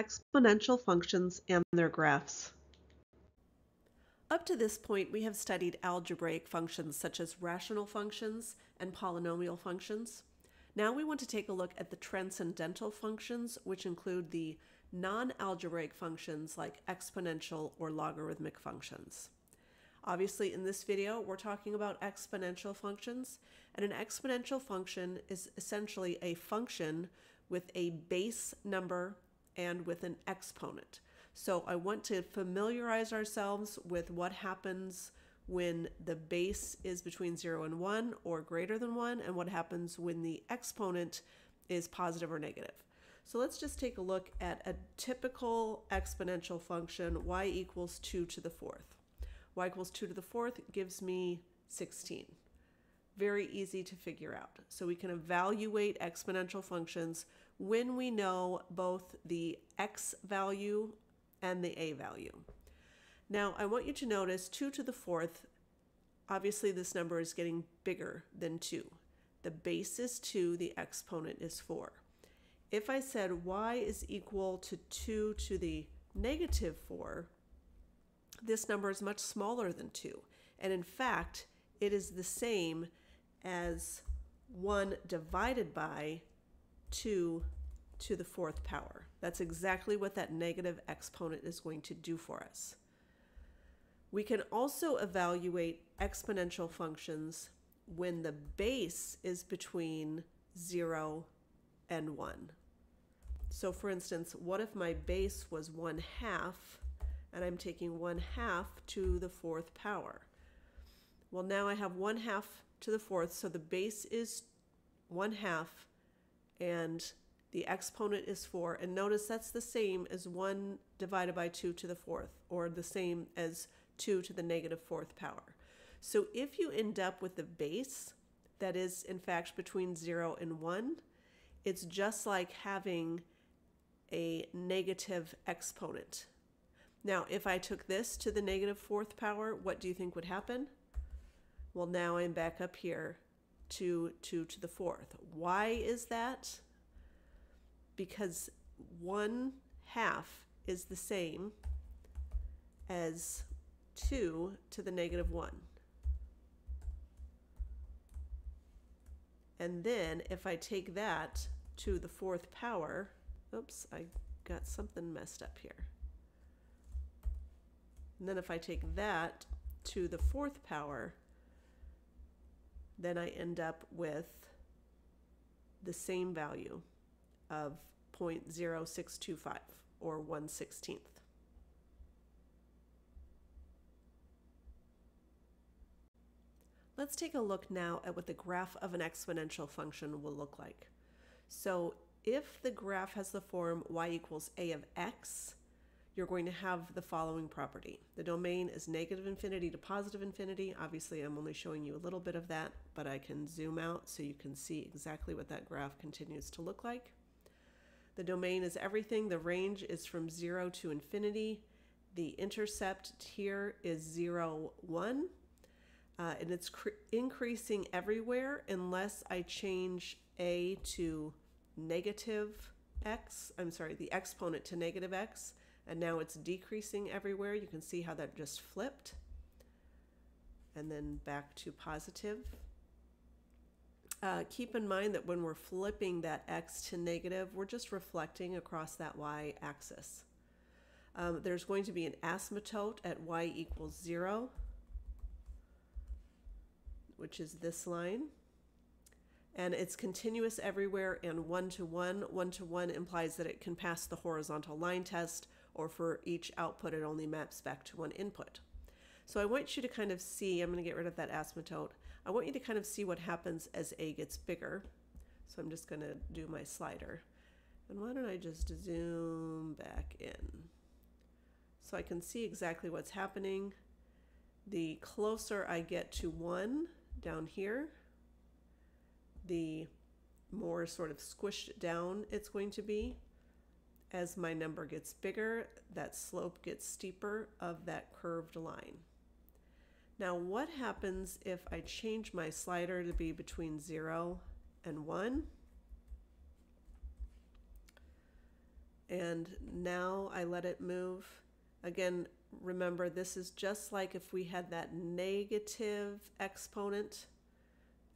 exponential functions and their graphs. Up to this point, we have studied algebraic functions such as rational functions and polynomial functions. Now we want to take a look at the transcendental functions, which include the non-algebraic functions like exponential or logarithmic functions. Obviously, in this video, we're talking about exponential functions, and an exponential function is essentially a function with a base number and with an exponent. So I want to familiarize ourselves with what happens when the base is between 0 and 1 or greater than 1, and what happens when the exponent is positive or negative. So let's just take a look at a typical exponential function, y equals 2 to the fourth. Y equals 2 to the fourth gives me 16. Very easy to figure out. So we can evaluate exponential functions when we know both the x value and the a value. Now I want you to notice 2 to the fourth, obviously this number is getting bigger than 2. The base is 2, the exponent is 4. If I said y is equal to 2 to the negative 4, this number is much smaller than 2. And in fact, it is the same as 1 divided by 2 to the fourth power. That's exactly what that negative exponent is going to do for us. We can also evaluate exponential functions when the base is between 0 and 1. So for instance, what if my base was 1/2, and I'm taking 1/2 to the fourth power? Well, now I have 1/2 to the fourth, so the base is 1/2, and the exponent is 4. And notice that's the same as 1 divided by 2 to the fourth, or the same as 2 to the negative fourth power. So if you end up with the base that is, in fact, between 0 and 1, it's just like having a negative exponent. Now, if I took this to the negative fourth power, what do you think would happen? Well, now I'm back up here to 2 to the fourth. Why is that? Because 1/2 is the same as 2 to the negative 1. And then if I take that to the fourth power, oops, I got something messed up here. And then if I take that to the fourth power, then I end up with the same value of 0.0625, or 1/16. Let's take a look now at what the graph of an exponential function will look like. So if the graph has the form y equals a of x, you're going to have the following property. The domain is -infinity to +infinity. Obviously, I'm only showing you a little bit of that, but I can zoom out so you can see exactly what that graph continues to look like. The domain is everything. The range is from 0 to infinity. The intercept here is 0, 1. And it's increasing everywhere unless I change a to negative x. I'm sorry, the exponent to negative x. And now it's decreasing everywhere. You can see how that just flipped. And then back to positive. Keep in mind that when we're flipping that x to negative, we're just reflecting across that y-axis. There's going to be an asymptote at y equals 0, which is this line. And it's continuous everywhere and one-to-one. One-to-one implies that it can pass the horizontal line test, or for each output it only maps back to one input. So I want you to kind of see, I'm going to get rid of that asymptote, I want you to kind of see what happens as a gets bigger. So I'm just going to do my slider. And why don't I just zoom back in so I can see exactly what's happening. The closer I get to 1 down here, the more sort of squished down it's going to be. As my number gets bigger, that slope gets steeper of that curved line. Now what happens if I change my slider to be between 0 and 1? and now I let it move. Again, remember, this is just like if we had that negative exponent,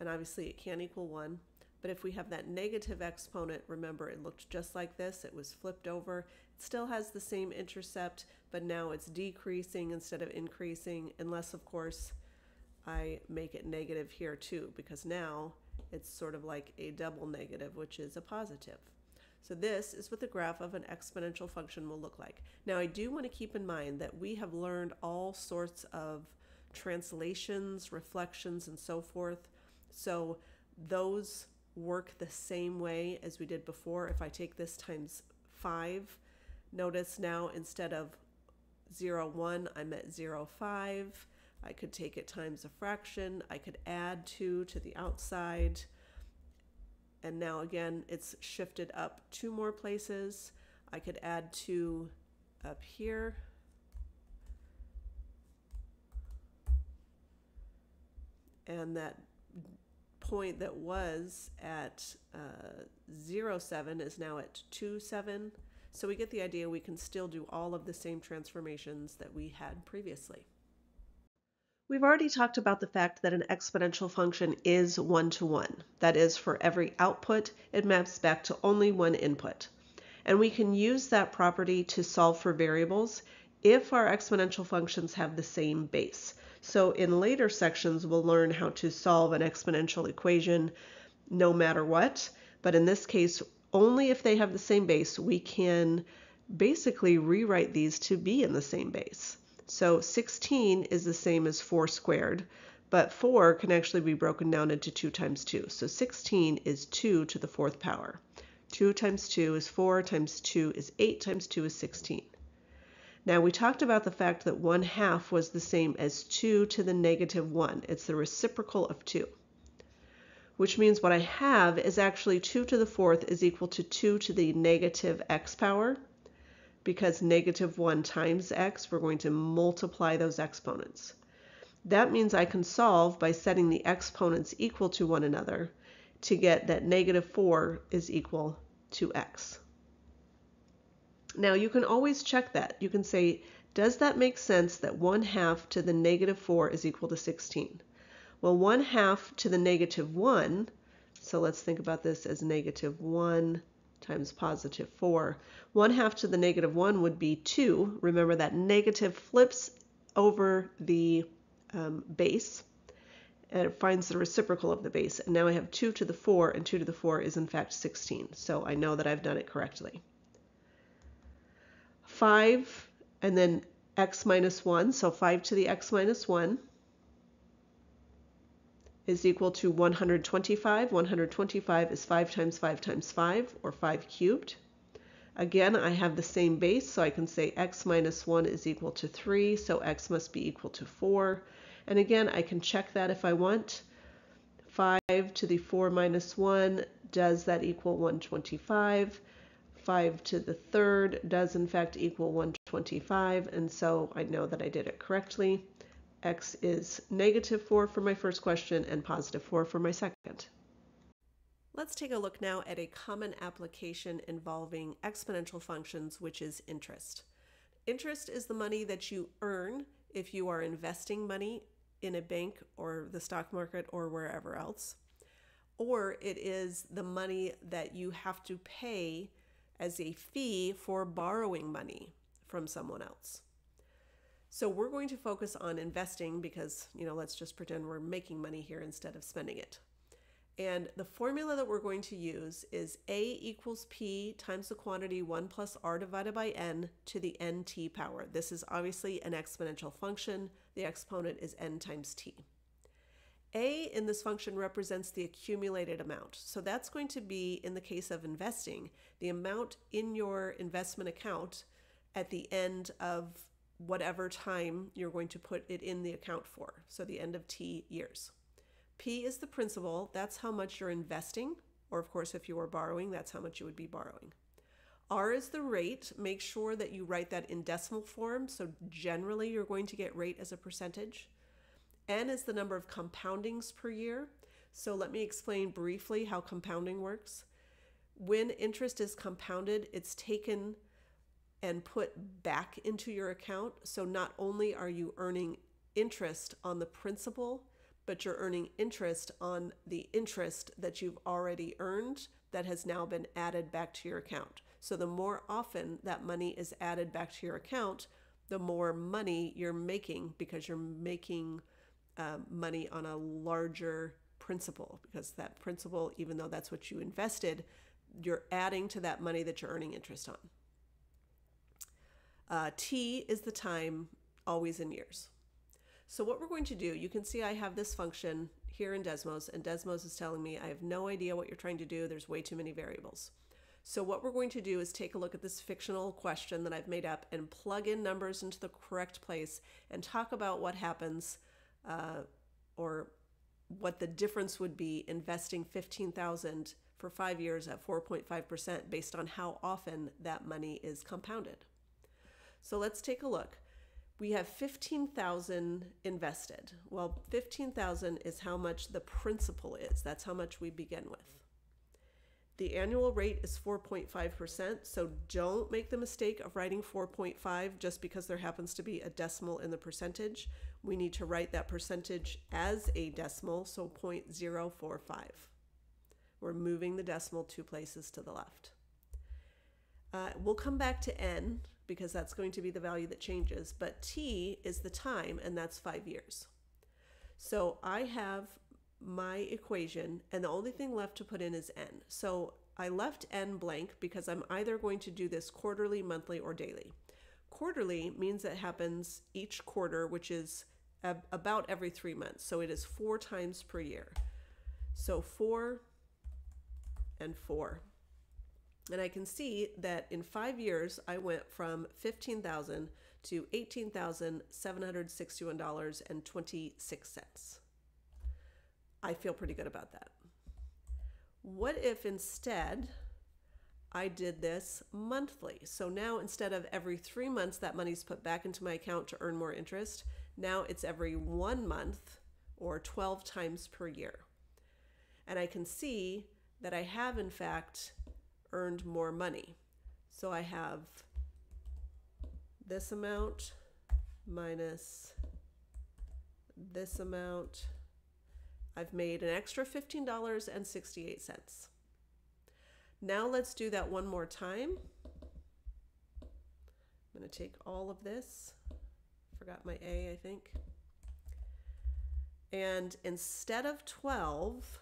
and obviously it can't equal 1, but if we have that negative exponent, remember it looked just like this. It was flipped over. It still has the same intercept, but now it's decreasing instead of increasing, unless, of course, I make it negative here too, because now it's sort of like a double negative, which is a positive. So this is what the graph of an exponential function will look like. Now I do want to keep in mind that we have learned all sorts of translations, reflections, and so forth. So those work the same way as we did before. If I take this times 5, notice now instead of 0, 1, I'm at 0, 5. I could take it times a fraction. I could add 2 to the outside. And now again, it's shifted up 2 more places. I could add 2 up here. And that point that was at 0, 7 is now at 2, 7. So we get the idea, we can still do all of the same transformations that we had previously. We've already talked about the fact that an exponential function is one-to-one. That is, for every output, it maps back to only one input. And we can use that property to solve for variables if our exponential functions have the same base. So in later sections, we'll learn how to solve an exponential equation no matter what. But in this case, only if they have the same base, we can basically rewrite these to be in the same base. So 16 is the same as 4 squared, but 4 can actually be broken down into 2 times 2. So 16 is 2 to the 4th power. 2 times 2 is 4, times 2 is 8, times 2 is 16. Now we talked about the fact that 1/2 was the same as 2 to the negative 1. It's the reciprocal of 2, which means what I have is actually 2 to the 4th is equal to 2 to the negative x power. Because negative 1 times x, we're going to multiply those exponents. That means I can solve by setting the exponents equal to one another to get that negative 4 is equal to x. Now you can always check that. You can say, does that make sense that 1/2 to the negative 4 is equal to 16? Well, 1/2 to the negative 1, so let's think about this as negative 1 times positive 4. 1/2 to the negative 1 would be 2. Remember that negative flips over the base and it finds the reciprocal of the base. And now I have 2 to the 4, and 2 to the 4 is in fact 16. So I know that I've done it correctly. 5 and then x minus 1. So 5 to the x minus 1 is equal to 125. 125 is 5 times 5 times 5, or 5 cubed. Again, I have the same base, so I can say x minus 1 is equal to 3, so x must be equal to 4. And again, I can check that if I want. 5 to the 4 minus 1, does that equal 125? 5 to the 3rd does in fact equal 125, and so I know that I did it correctly. X is negative 4 for my first question and positive 4 for my second. Let's take a look now at a common application involving exponential functions, which is interest. Interest is the money that you earn if you are investing money in a bank or the stock market or wherever else, or it is the money that you have to pay as a fee for borrowing money from someone else. So we're going to focus on investing because, let's just pretend we're making money here instead of spending it. And the formula that we're going to use is A equals P times the quantity 1 plus R divided by N to the NT power. This is obviously an exponential function. The exponent is N times T. A in this function represents the accumulated amount. So that's going to be, in the case of investing, the amount in your investment account at the end of whatever time you're going to put it in the account for, so the end of T years. P is the principal, that's how much you're investing, or of course if you were borrowing, that's how much you would be borrowing. R is the rate, make sure that you write that in decimal form, so generally you're going to get rate as a percentage. N is the number of compoundings per year, so let me explain briefly how compounding works. When interest is compounded, it's taken and put back into your account. So not only are you earning interest on the principal, but you're earning interest on the interest that you've already earned that has now been added back to your account. So the more often that money is added back to your account, the more money you're making, because you're making money on a larger principal, because that principal, even though that's what you invested, you're adding to that money that you're earning interest on. T is the time, always in years. So what we're going to do, you can see I have this function here in Desmos, and Desmos is telling me I have no idea what you're trying to do. There's way too many variables. So what we're going to do is take a look at this fictional question that I've made up and plug in numbers into the correct place and talk about what happens or what the difference would be investing $15,000 for 5 years at 4.5% based on how often that money is compounded. So let's take a look. We have $15,000 invested. Well, $15,000 is how much the principal is. That's how much we begin with. The annual rate is 4.5%, so don't make the mistake of writing 4.5 just because there happens to be a decimal in the percentage. We need to write that percentage as a decimal, so 0.045. We're moving the decimal two places to the left. We'll come back to N because that's going to be the value that changes, but T is the time, and that's 5 years. So I have my equation, and the only thing left to put in is N. So I left N blank because I'm either going to do this quarterly, monthly, or daily. Quarterly means it happens each quarter, which is about every 3 months. So it is 4 times per year. So 4 and 4. And I can see that in 5 years, I went from $15,000 to $18,761.26. I feel pretty good about that. What if instead I did this monthly? So now instead of every 3 months that money's put back into my account to earn more interest, now it's every 1 month or 12 times per year. And I can see that I have in fact earned more money. So I have this amount minus this amount. I've made an extra $15.68. Now let's do that one more time. I'm going to take all of this. Forgot my A, I think. And instead of 12,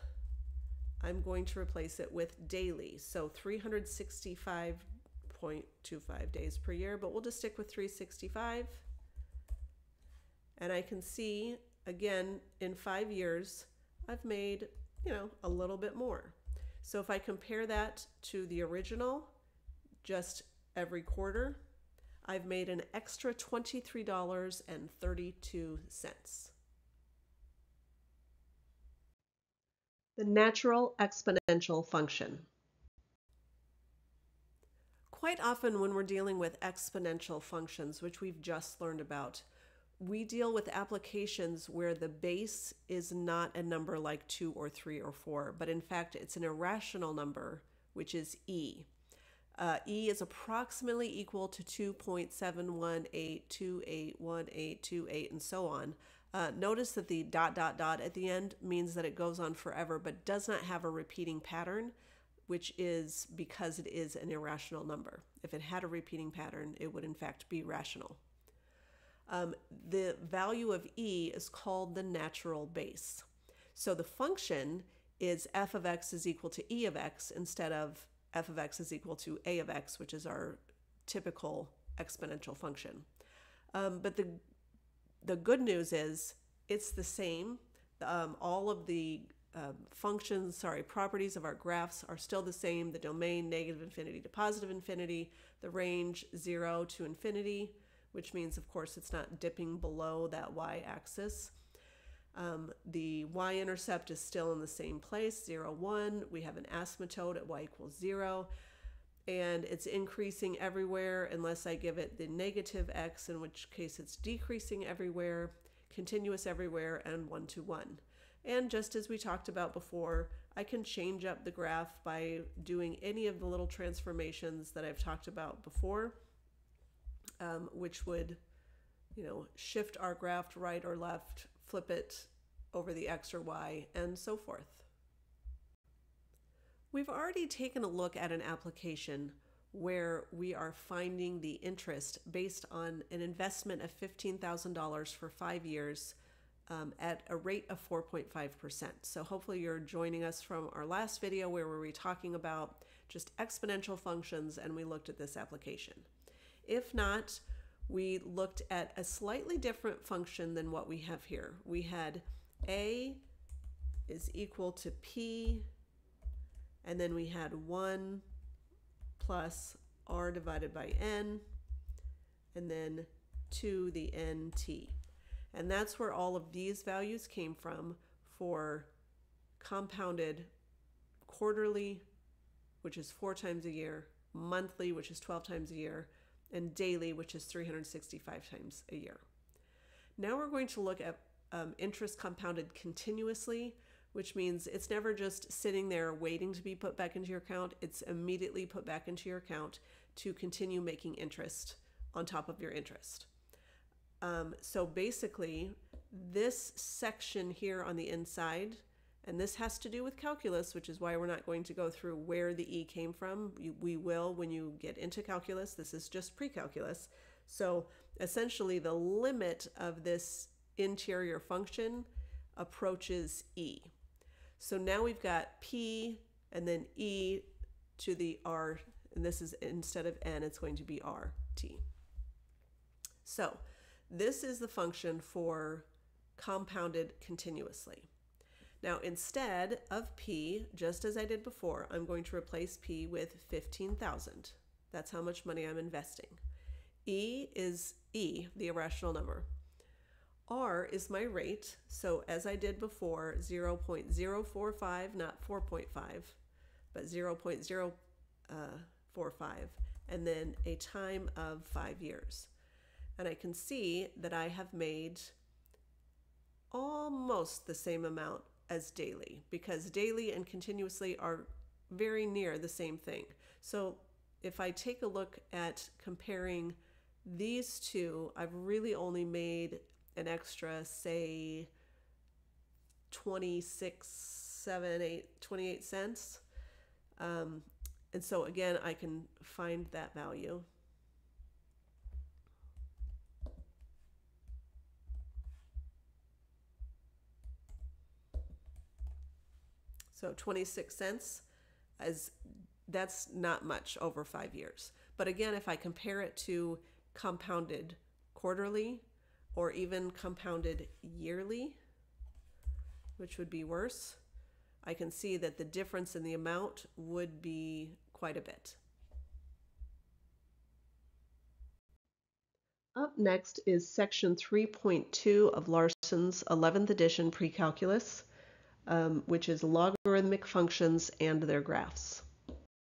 I'm going to replace it with daily. So 365.25 days per year, but we'll just stick with 365. And I can see, again, in 5 years, I've made, a little bit more. So if I compare that to the original, just every quarter, I've made an extra $23.32. The natural exponential function. Quite often when we're dealing with exponential functions, which we've just learned about, we deal with applications where the base is not a number like 2 or 3 or 4, but in fact, it's an irrational number, which is E. E is approximately equal to 2.718281828 and so on. Notice that the ... at the end means that it goes on forever, but does not have a repeating pattern, which is because it is an irrational number. If it had a repeating pattern, it would in fact be rational. The value of E is called the natural base. So the function is f of x is equal to E of x instead of f of x is equal to A of x, which is our typical exponential function. But the good news is it's the same. All of the functions, properties of our graphs are still the same. The domain, -∞ to +∞, the range 0 to infinity, which means, of course, it's not dipping below that y-axis. The y-intercept is still in the same place, 0, 1. We have an asymptote at y = 0. And it's increasing everywhere unless I give it the negative x, in which case it's decreasing everywhere, continuous everywhere, and 1 to 1. And just as we talked about before, I can change up the graph by doing any of the little transformations that I've talked about before, which would, you know, shift our graph right or left, flip it over the X or Y, and so forth. We've already taken a look at an application where we are finding the interest based on an investment of $15,000 for 5 years at a rate of 4.5%. So hopefully you're joining us from our last video where we were talking about just exponential functions, and we looked at this application. If not, we looked at a slightly different function than what we have here. We had A is equal to P, and then we had 1 plus R divided by N, and then to the NT. And that's where all of these values came from for compounded quarterly, which is 4 times a year, monthly, which is 12 times a year, and daily, which is 365 times a year. Now we're going to look at interest compounded continuously, which means it's never just sitting there waiting to be put back into your account. It's immediately put back into your account to continue making interest on top of your interest. So basically, this section here on the inside, and this has to do with calculus, which is why we're not going to go through where the E came from. We will when you get into calculus. This is just precalculus. So essentially, the limit of this interior function approaches E. So now we've got P and then E to the R, and this is instead of N, it's going to be RT. So this is the function for compounded continuously. Now, instead of P, just as I did before, I'm going to replace P with 15,000. That's how much money I'm investing. E is E, the irrational number. R is my rate, so as I did before, 0.045, not 4.5, but 0.045, and then a time of 5 years. And I can see that I have made almost the same amount as daily, because daily and continuously are very near the same thing. So if I take a look at comparing these two, I've really only made an extra, say, 28 cents. And so again, I can find that value. So 26 cents, as that's not much over 5 years. But again, if I compare it to compounded quarterly or even compounded yearly, which would be worse, I can see that the difference in the amount would be quite a bit. Up next is section 3.2 of Larson's 11th edition Precalculus, which is logarithmic functions and their graphs.